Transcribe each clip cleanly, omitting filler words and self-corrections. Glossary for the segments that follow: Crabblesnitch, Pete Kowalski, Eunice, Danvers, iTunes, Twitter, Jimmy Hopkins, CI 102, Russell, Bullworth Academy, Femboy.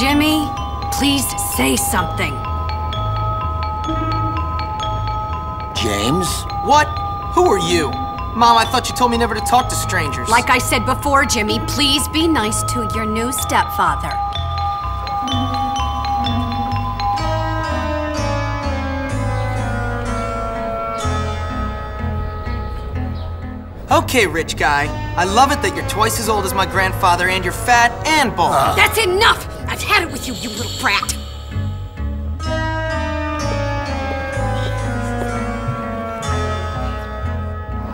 Jimmy, please say something. James? What? Who are you? Mom, I thought you told me never to talk to strangers. Like I said before, Jimmy, please be nice to your new stepfather. Okay, rich guy. I love it that you're twice as old as my grandfather and you're fat and bald. That's enough! I've had it with you, you little brat!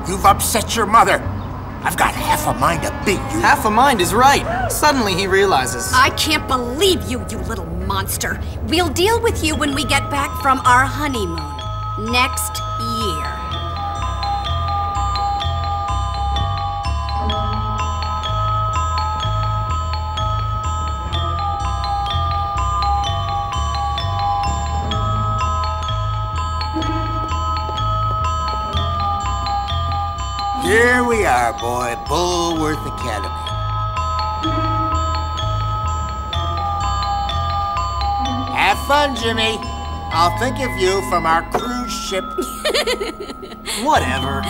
You've upset your mother. I've got half a mind to beat you. Half a mind is right. Suddenly he realizes. I can't believe you, you little monster. We'll deal with you when we get back from our honeymoon. Next year. Here we are, boy, Bullworth Academy. Have fun, Jimmy. I'll think of you from our cruise ship. Whatever.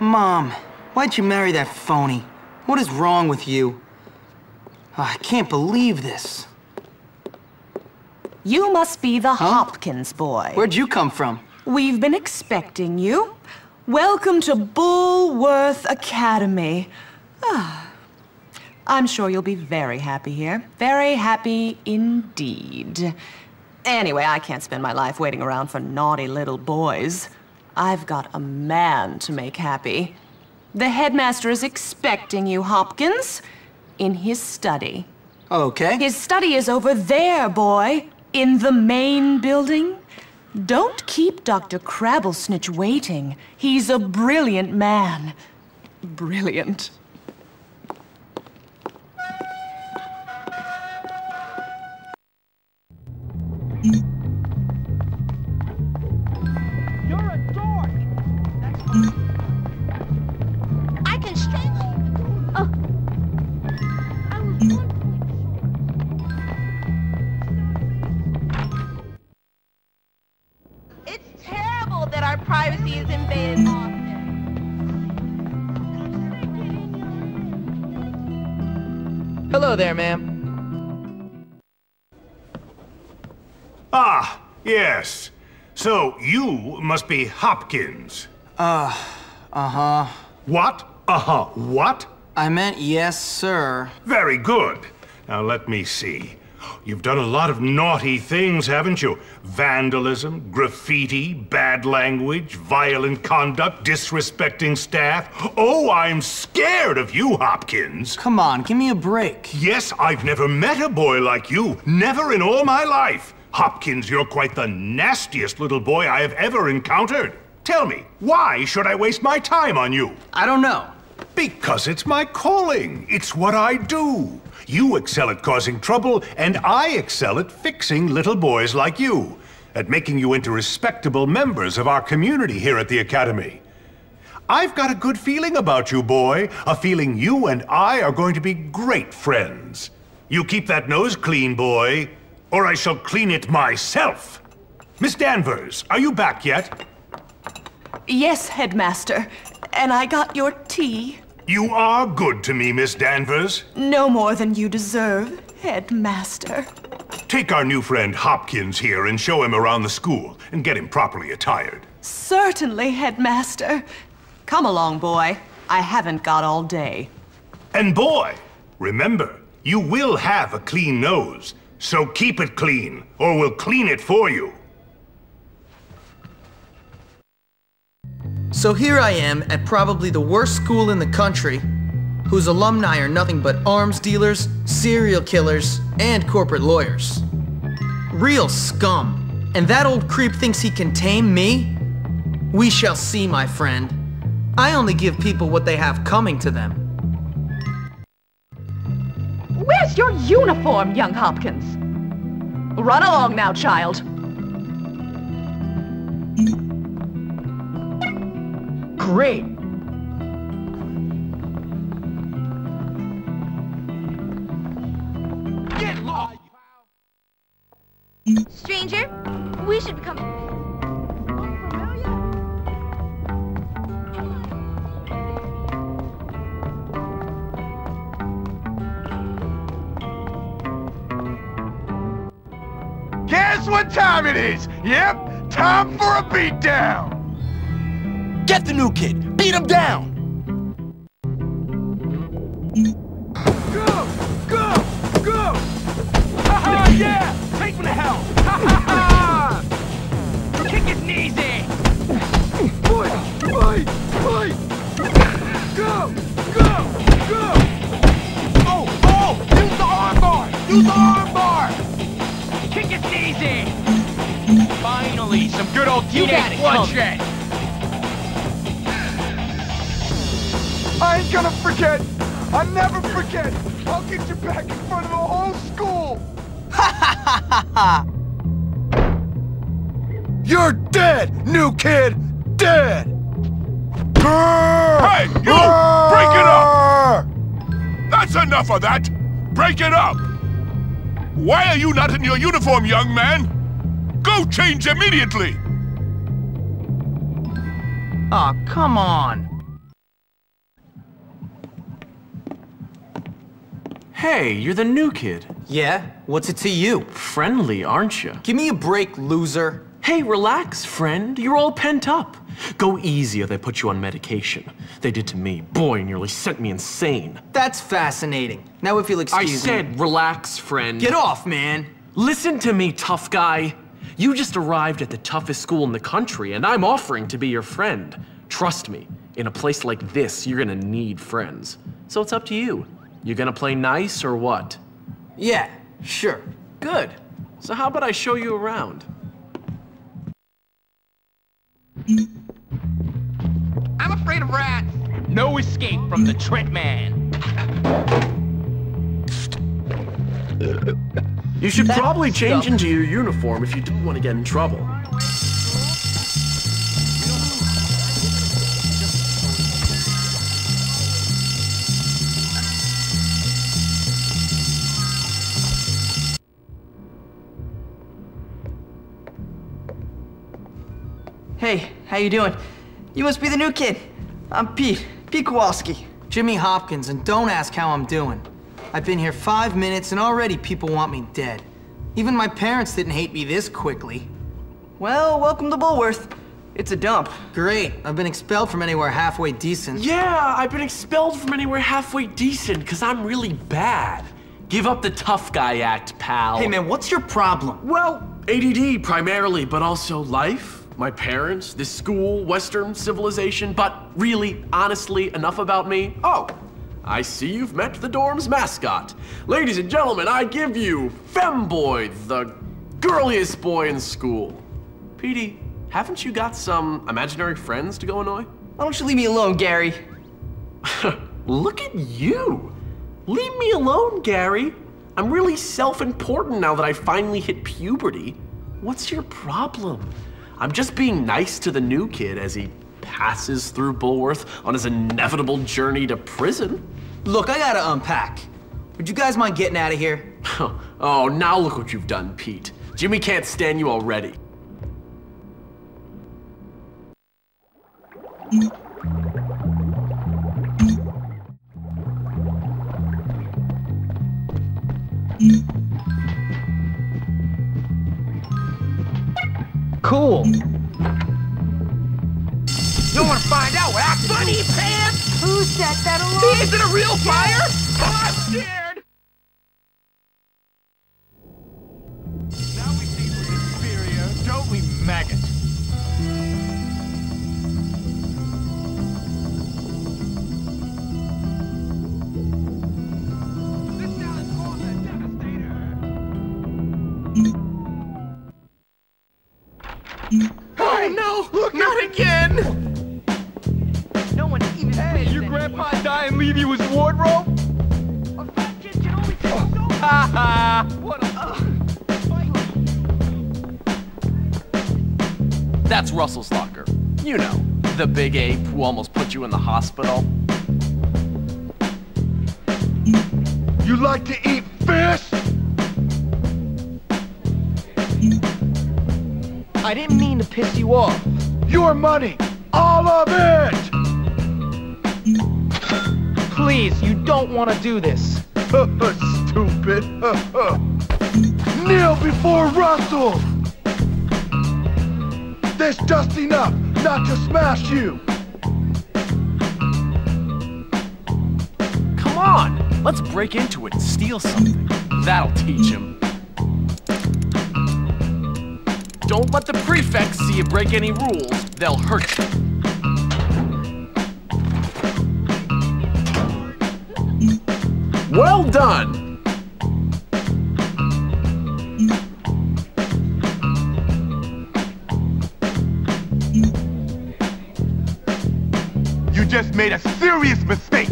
Mom, why'd you marry that phony? What is wrong with you? Oh, I can't believe this. You must be the Hopkins boy. Where'd you come from? We've been expecting you. Welcome to Bullworth Academy. Ah, I'm sure you'll be very happy here. Very happy indeed. Anyway, I can't spend my life waiting around for naughty little boys. I've got a man to make happy. The headmaster is expecting you, Hopkins, in his study. Okay. His study is over there, boy, in the main building. Don't keep Dr. Crabblesnitch waiting. He's a brilliant man. Brilliant. Hello there, ma'am. Ah, yes. So you must be Hopkins. What? What? I meant yes, sir. Very good. Now let me see. You've done a lot of naughty things, haven't you? Vandalism, graffiti, bad language, violent conduct, disrespecting staff. Oh, I'm scared of you, Hopkins. Come on, give me a break. Yes, I've never met a boy like you. Never in all my life. Hopkins, you're quite the nastiest little boy I have ever encountered. Tell me, why should I waste my time on you? I don't know. Because it's my calling. It's what I do. You excel at causing trouble, and I excel at fixing little boys like you, at making you into respectable members of our community here at the Academy. I've got a good feeling about you, boy, a feeling you and I are going to be great friends. You keep that nose clean, boy, or I shall clean it myself. Miss Danvers, are you back yet? Yes, Headmaster, and I got your tea. You are good to me, Miss Danvers. No more than you deserve, Headmaster. Take our new friend Hopkins here and show him around the school and get him properly attired. Certainly, Headmaster. Come along, boy. I haven't got all day. And boy, remember, you will have a clean nose, so keep it clean, or we'll clean it for you. So here I am at probably the worst school in the country, whose alumni are nothing but arms dealers, serial killers, and corporate lawyers. Real scum. And that old creep thinks he can tame me? We shall see, my friend. I only give people what they have coming to them. your uniform, young Hopkins. Run along now, child. Great. Get lost, pal. Stranger, we should become... Guess what time it is? Yep, time for a beatdown! Get the new kid! Beat him down! Go! Go! Go! Ha-ha, yeah! Take him to hell! Ha-ha-ha! Kick his knees in! Fight! Fight! Fight! Go! Go! Go! Oh! Oh! Use the arm bar! Use the arm bar! Kick his knees in! Finally, some good old teenage bloodshed! I ain't gonna forget! I'll never forget! I'll get you back in front of the whole school! Ha ha ha ha! You're dead, new kid! Dead! Hey, you! Break it up! That's enough of that! Break it up! Why are you not in your uniform, young man? Go change immediately! Aw, oh, come on. Hey, you're the new kid. Yeah? What's it to you? Friendly, aren't you? Give me a break, loser. Hey, relax, friend. You're all pent up. Go easy or they put you on medication. They did to me. Boy, nearly sent me insane. That's fascinating. Now if you'll excuse me. I said relax, friend. Get off, man. Listen to me, tough guy. You just arrived at the toughest school in the country, and I'm offering to be your friend. Trust me, in a place like this, you're gonna need friends. So it's up to you. You gonna play nice or what? Yeah, sure. Good. So how about I show you around? I'm afraid of rats. No escape from the Tread Man. You should probably change into your uniform if you don't want to get in trouble. Hey, how you doing? You must be the new kid. I'm Pete. Pete Kowalski. Jimmy Hopkins, and don't ask how I'm doing. I've been here 5 minutes, and already people want me dead. Even my parents didn't hate me this quickly. Well, welcome to Bullworth. It's a dump. Great. I've been expelled from anywhere halfway decent. Yeah, I've been expelled from anywhere halfway decent because I'm really bad. Give up the tough guy act, pal. Hey, man, what's your problem? Well, ADD primarily, but also life. My parents, this school, Western civilization, but really, honestly, enough about me. Oh, I see you've met the dorm's mascot. Ladies and gentlemen, I give you Femboy, the girliest boy in school. Petey, haven't you got some imaginary friends to go annoy? Why don't you leave me alone, Gary? Look at you. Leave me alone, Gary. I'm really self-important now that I finally hit puberty. What's your problem? I'm just being nice to the new kid as he passes through Bullworth on his inevitable journey to prison. Look, I gotta unpack. Would you guys mind getting out of here? Oh, now look what you've done, Pete. Jimmy can't stand you already. Cool. You wanna find out what I bunny pants? Who set that alarm? Is it a real fire? I'm scared! Now we see we're inferior, don't we, maggot? This now is called the Devastator! Oh no! Look, not again! No one even. Hey, your grandpa die and leave you his wardrobe? A fat kid can only take so much. What a fight. That's Russell's locker. You know, the big ape who almost put you in the hospital. You like to eat fish? I didn't mean to piss you off. Your money, all of it! Please, you don't want to do this. Stupid. Kneel before Russell! There's just enough not to smash you! Come on! Let's break into it and steal something. That'll teach him. Don't let the prefects see you break any rules. They'll hurt you. Well done! You just made a serious mistake!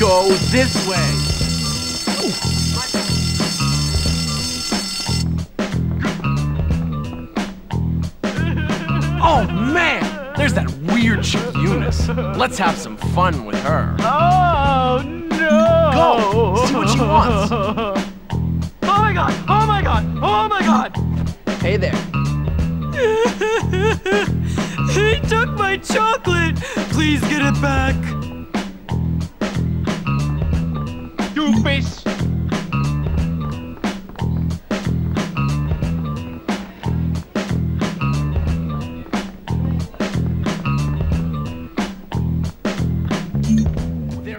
Go this way. Oh man, there's that weird chick Eunice. Let's have some fun with her. Oh no! Go, see what she wants. Oh my god! Oh my god! Oh my god! Hey there. He took my chocolate. Please get it back. Face. There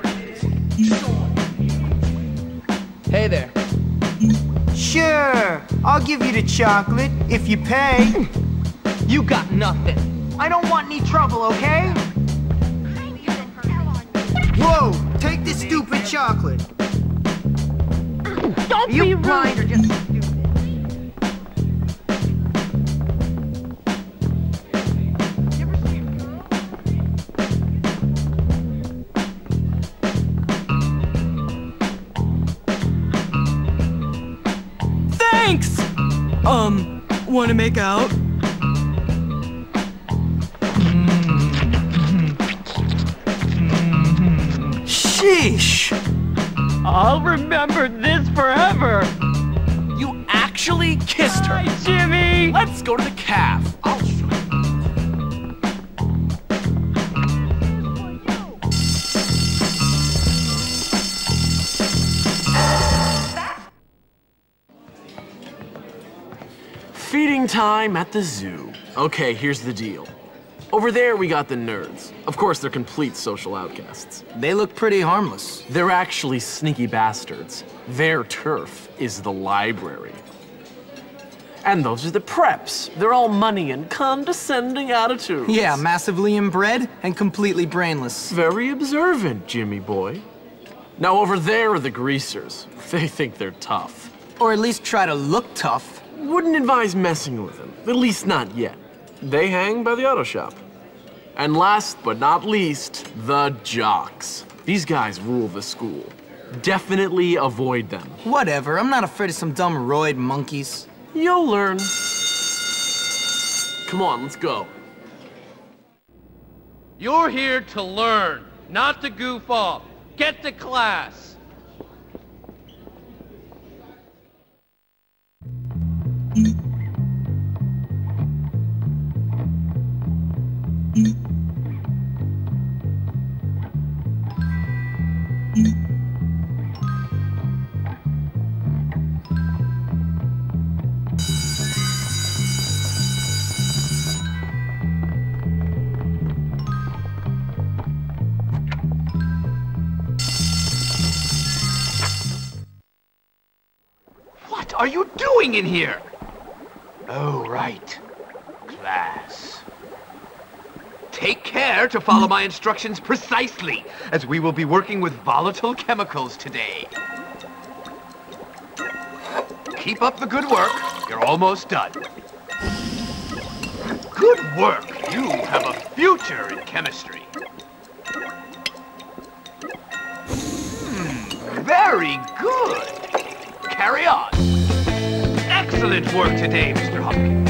it is. Hey there. Sure, I'll give you the chocolate if you pay. You got nothing. I don't want any trouble, okay? Whoa, take this stupid chocolate. Don't be blind or just stupid. Thanks! Wanna make out? Sheesh! I'll remember this forever! You actually kissed her! Hi, Jimmy! Let's go to the calf. I'll show you. Feeding time at the zoo. Okay, here's the deal. Over there, we got the nerds. Of course, they're complete social outcasts. They look pretty harmless. They're actually sneaky bastards. Their turf is the library. And those are the preps. They're all money and condescending attitudes. Yeah, massively inbred and completely brainless. Very observant, Jimmy boy. Now, over there are the greasers. They think they're tough. Or at least try to look tough. Wouldn't advise messing with them, at least not yet. They hang by the auto shop. And last but not least, the jocks. These guys rule the school. Definitely avoid them. Whatever, I'm not afraid of some dumb roid monkeys. You'll learn. Come on, let's go. You're here to learn, not to goof off. Get to class. What are you doing in here? Oh, right. class. Take care to follow my instructions precisely, as we will be working with volatile chemicals today. Keep up the good work. You're almost done. Good work. You have a future in chemistry. Very good. Carry on. Excellent work today, Mr. Hopkins.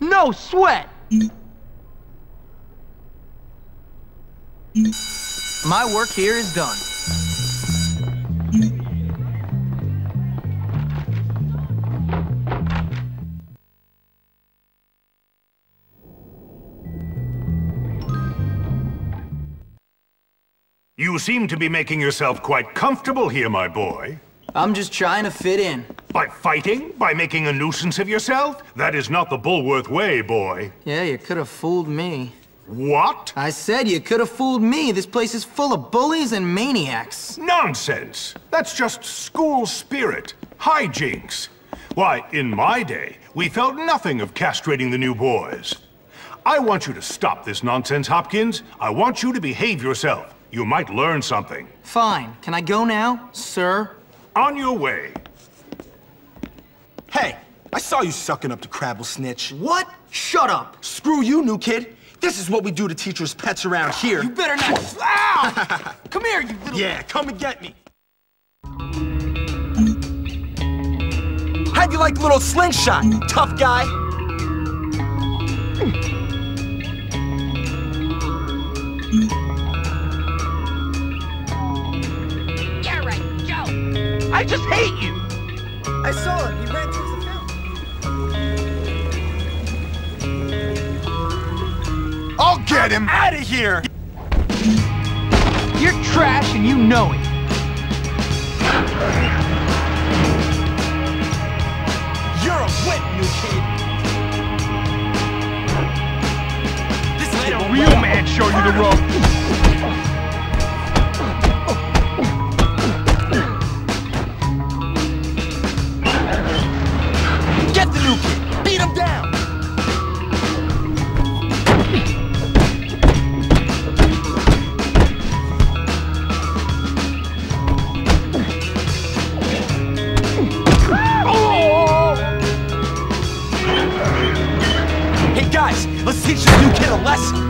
No sweat. My work here is done. You seem to be making yourself quite comfortable here, my boy. I'm just trying to fit in. By fighting? By making a nuisance of yourself? That is not the Bullworth way, boy. Yeah, you could have fooled me. What? I said you could have fooled me. This place is full of bullies and maniacs. Nonsense. That's just school spirit. Hijinks. Why, in my day, we felt nothing of castrating the new boys. I want you to stop this nonsense, Hopkins. I want you to behave yourself. You might learn something. Fine. Can I go now, sir? On your way. Hey, I saw you sucking up to Crabblesnitch. What? Shut up. Screw you, new kid. This is what we do to teachers' pets around here. You better not. Ow! Come here, you little... Yeah, come and get me. How'd you like little slingshot, tough guy? I just hate you! I saw it. He ran through the film. I'll get him! Out of here! You're trash and you know it. You're a wet new kid. This is a real man show you the road. Beat him down! Hey guys, let's teach this new kid a lesson!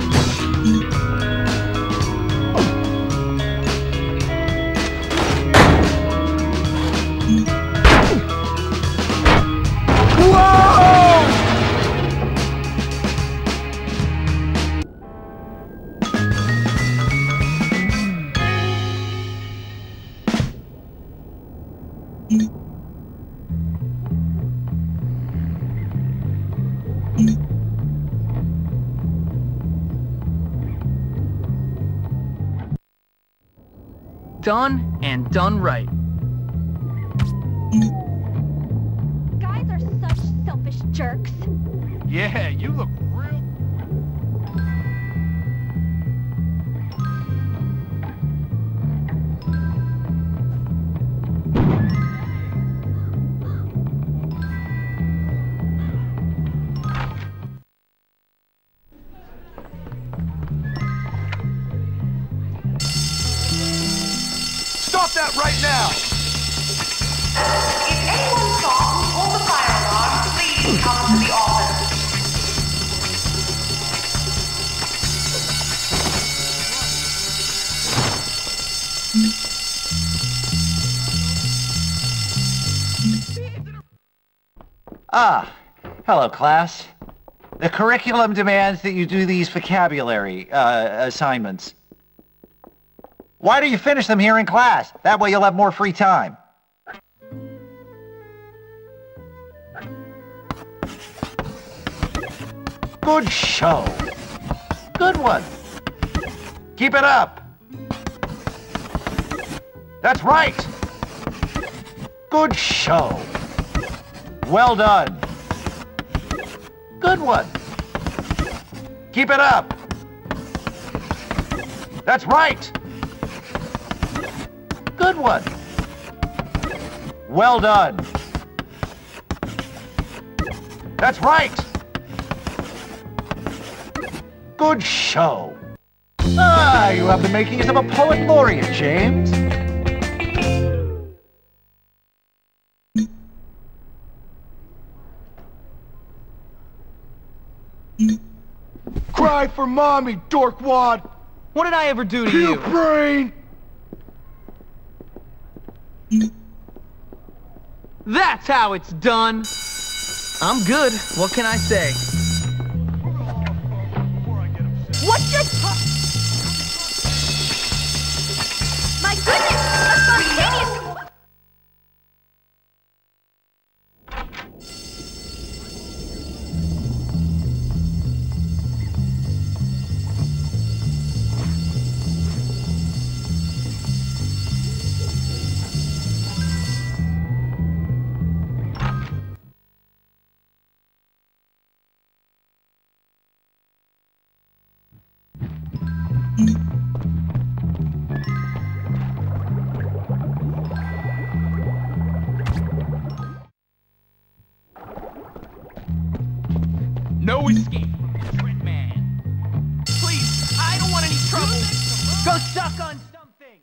Done and done right. Guys are such selfish jerks. Yeah, you look real. Right now. If anyone saw who pulled the fire alarm, please come to the office. Ah, hello, class. The curriculum demands that you do these vocabulary assignments. Why do you finish them here in class? That way you'll have more free time. Good show. Good one. Keep it up. That's right. Good show. Well done. Good one. Keep it up. That's right. Good one. Well done. That's right! Good show! Ah, you have the makings of a poet laureate, James. Cry for mommy, dorkwad! What did I ever do to you? Kill brain! That's how it's done! I'm good, what can I say? What's your My goodness! That's no escape, Red Man. Please, I don't want any trouble. Go suck on something.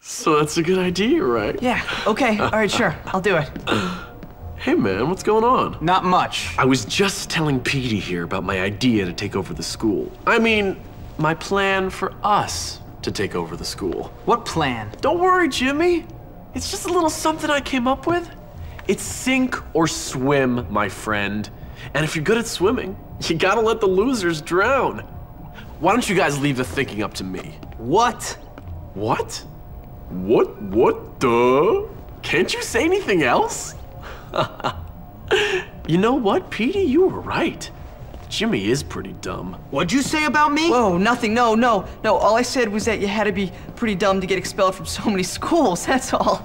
So that's a good idea, right? Yeah, okay, all right, sure, I'll do it. Hey man, what's going on? Not much. I was just telling Petey here about my idea to take over the school. I mean, my plan for us to take over the school. What plan? Don't worry, Jimmy. It's just a little something I came up with. It's sink or swim, my friend. And if you're good at swimming, you gotta let the losers drown. Why don't you guys leave the thinking up to me? What? What? What the? Can't you say anything else? You know what, Petey? You were right. Jimmy is pretty dumb. What'd you say about me? Whoa, nothing, no. All I said was that you had to be pretty dumb to get expelled from so many schools, that's all.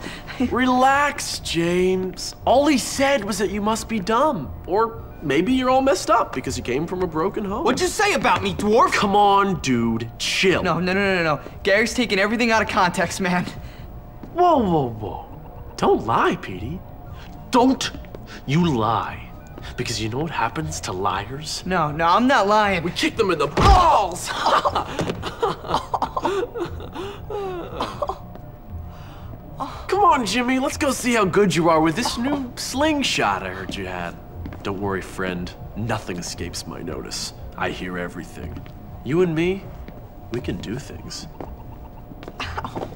Relax, James. All he said was that you must be dumb, or maybe you're all messed up because you came from a broken home. What'd you say about me, dwarf? Come on, dude, chill. No. Gary's taking everything out of context, man. Whoa. Don't lie, Petey. Don't you lie. Because you know what happens to liars? No, I'm not lying. We kick them in the balls! Come on, Jimmy, let's go see how good you are with this new slingshot I heard you had. Don't worry, friend. Nothing escapes my notice. I hear everything. You and me, we can do things. Ow.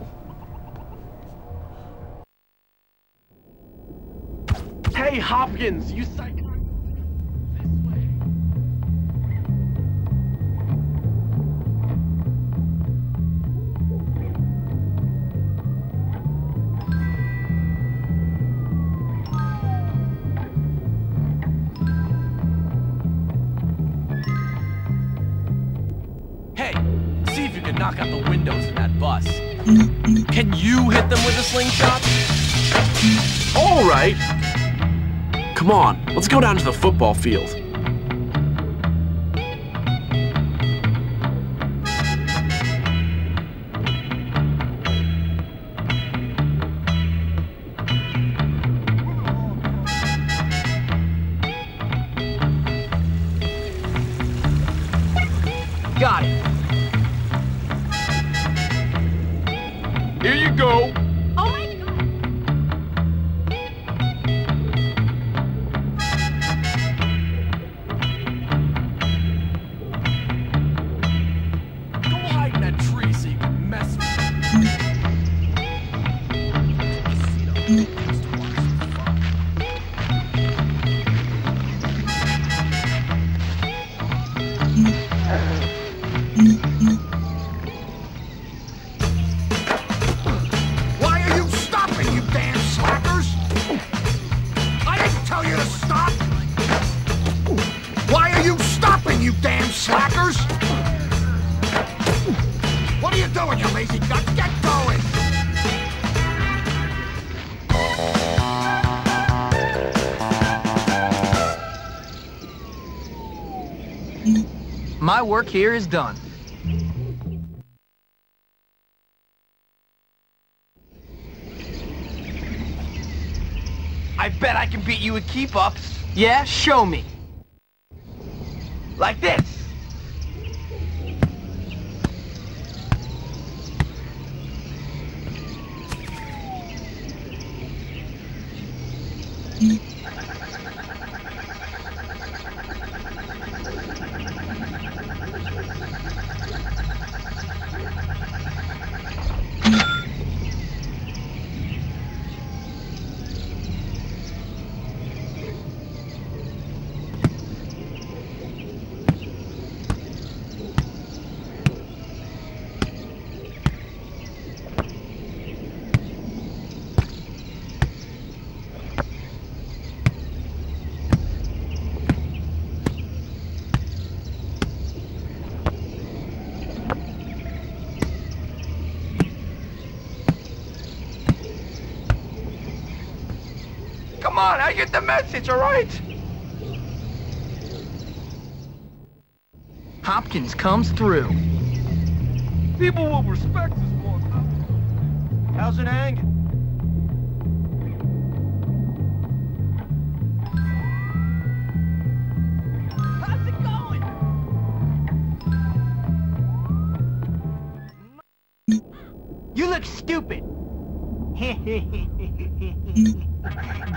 Hey, Hopkins, you psycho. Knock out the windows in that bus. Can you hit them with a slingshot? All right. Come on, let's go down to the football field. Got it. Here you go. Oh my God. Go hide in that tree so you can mess with me. My work here is done. I bet I can beat you at keep-ups. Yeah? Show me. Like this. I get the message, all right? Hopkins comes through. People will respect us more. How's it hang? How's it going? You look stupid.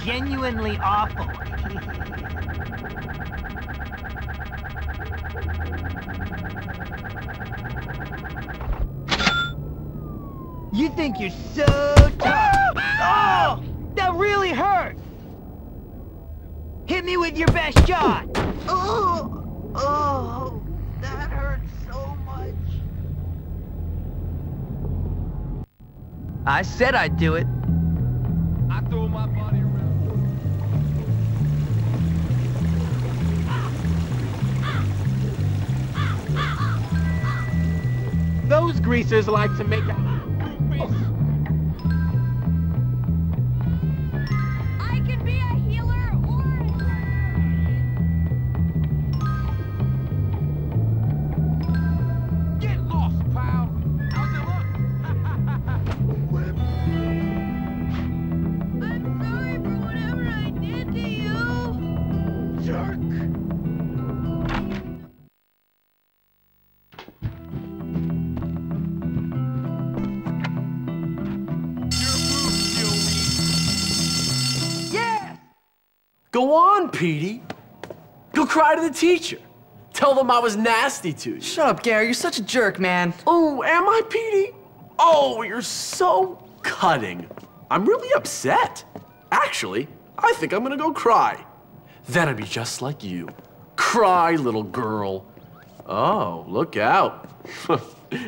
Genuinely awful. You think you're so tough. Oh! That really hurt! Hit me with your best shot! Oh! Oh! That hurt so much! I said I'd do it. I threw my body around. Those greasers like to make out. I can be a healer or a healer. Get lost, pal. How's it look? I'm sorry for whatever I did to you. Jerk. Go on, Petey. Go cry to the teacher. Tell them I was nasty to you. Shut up, Gary. You're such a jerk, man. Oh, am I, Petey? Oh, you're so cutting. I'm really upset. Actually, I think I'm gonna go cry. Then I'd be just like you. Cry, little girl. Oh, look out.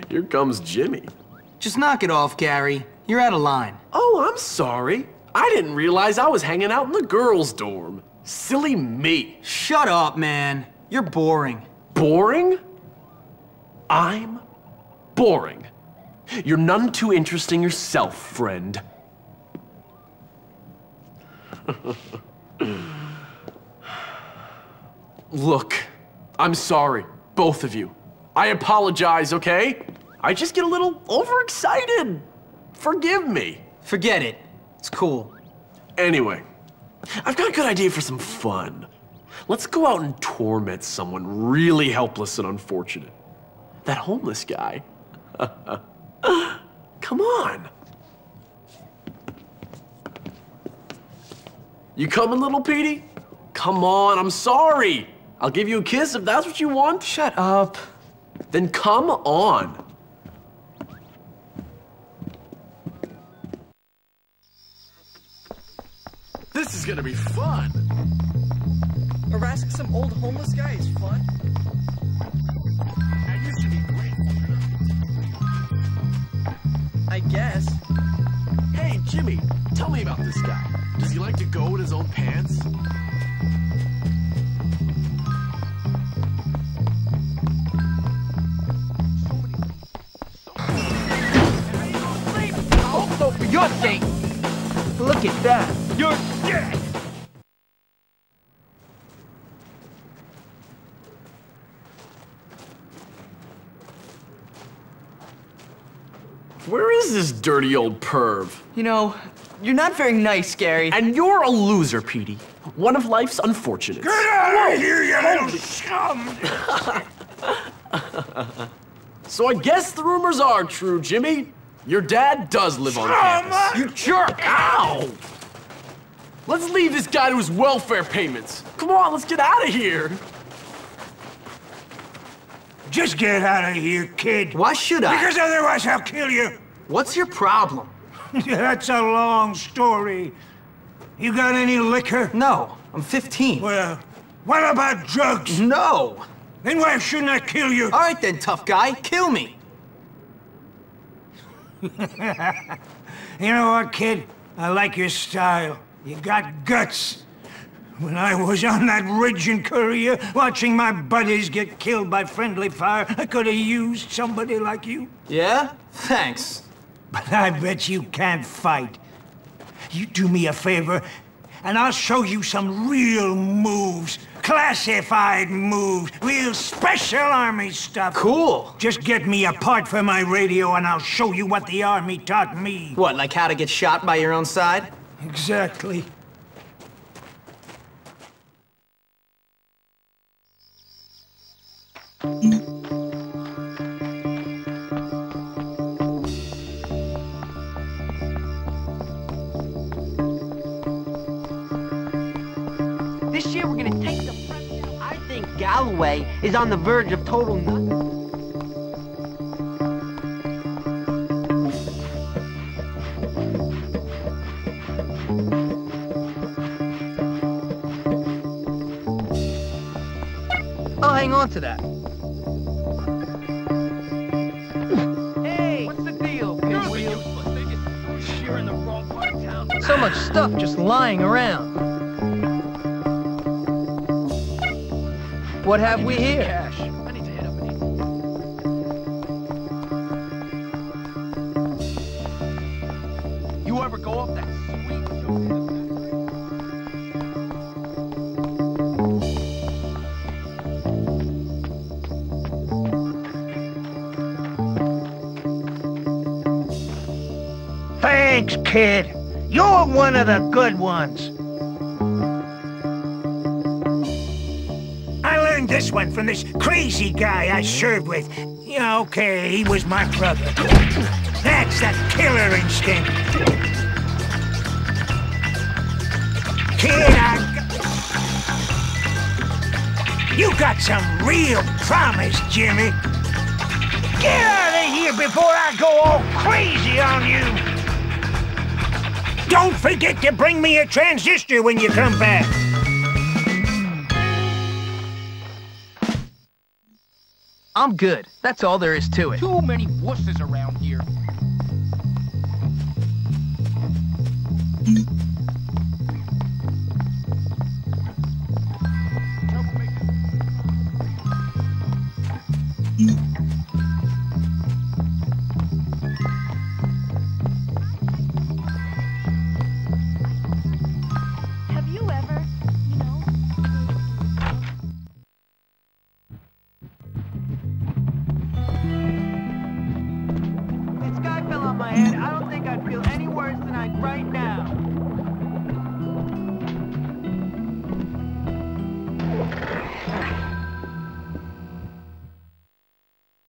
Here comes Jimmy. Just knock it off, Gary. You're out of line. Oh, I'm sorry. I didn't realize I was hanging out in the girls' dorm. Silly me. Shut up, man. You're boring. Boring? I'm boring. You're none too interesting yourself, friend. Look, I'm sorry, both of you. I apologize, okay? I just get a little overexcited. Forgive me. Forget it. It's cool. Anyway, I've got a good idea for some fun. Let's go out and torment someone really helpless and unfortunate. That homeless guy. Come on. You coming, little Petey? Come on, I'm sorry. I'll give you a kiss if that's what you want. Shut up. Then come on. This is gonna be fun! Harassing some old homeless guy is fun? I used to be grateful. I guess. Hey, Jimmy, tell me about this guy. Does he like to go in his own pants? Also for your sake! Look at that! You're dead! Where is this dirty old perv? You know, You're not very nice, Gary. And you're a loser, Petey. One of life's unfortunates. Get out of here, you little scum! So I guess the rumors are true, Jimmy. Your dad does live on campus. You jerk! Ow! Let's leave this guy to his welfare payments. Come on, let's get out of here. Just get out of here, kid. Why should I? Because otherwise I'll kill you. What's your problem? That's a long story. You got any liquor? No, I'm 15. Well, what about drugs? No. Then why shouldn't I kill you? All right then, tough guy, kill me. You know what, kid? I like your style. You got guts. When I was on that ridge in Korea, watching my buddies get killed by friendly fire, I could have used somebody like you. Yeah? Thanks. But I bet you can't fight. You do me a favor, and I'll show you some real moves. Classified moves. Real special army stuff. Cool. Just get me a part for my radio, and I'll show you what the army taught me. What, like how to get shot by your own side? Exactly. This year we're gonna take the press down. I think Galloway is on the verge of total nothing. I'll hang on to that. So much stuff just lying around. What have we here? Cash. I need to hit up an evening. You ever go up that sweet joke? Thanks, kid. You're one of the good ones. I learned this one from this crazy guy I served with. Yeah, okay, he was my brother. That's that killer instinct. Kid, you got some real promise, Jimmy. Get out of here before I go all crazy on you. Don't forget to bring me a transistor when you come back. I'm good. That's all there is to it. Too many wusses around here. I don't think I'd feel any